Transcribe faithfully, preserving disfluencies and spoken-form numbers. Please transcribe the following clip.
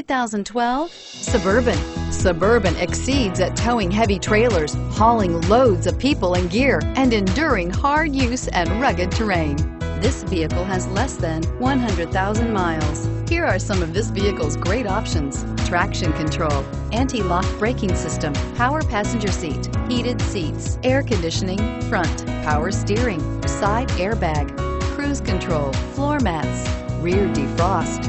two thousand twelve Suburban. Suburban exceeds at towing heavy trailers, hauling loads of people and gear, and enduring hard use and rugged terrain. This vehicle has less than one hundred thousand miles. Here are some of this vehicle's great options: traction control, anti-lock braking system, power passenger seat, heated seats, air conditioning, front, power steering, side airbag, cruise control, floor mats, rear defrost.